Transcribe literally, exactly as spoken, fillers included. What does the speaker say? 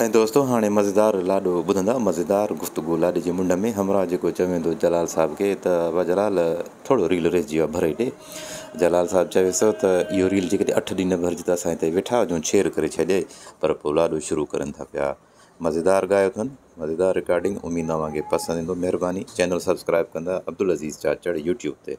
ए दोस्तों, हाँ मज़ेदार लाडो बुधा मज़ेदार गुफ्तगु लाडे के मुंड में हमरा जो चवे तो जलाल साहब के तो जलाल थोड़ो रील रही भरे डे। जलाल साहब चवेस तो यो रील जो अठ दिन भर तो अस वेठा जो शेयर कर छे पर लाडो शुरू करन था पाया। मज़ेदार गायो थन, मज़ेदार रिकॉर्डिंग। उम्मीद ना के पसंद इंदो। मेहरबानी चैनल सब्सक्राइब कंदा अब्दुल अजीज़ चाचड़ यूट्यूब ते।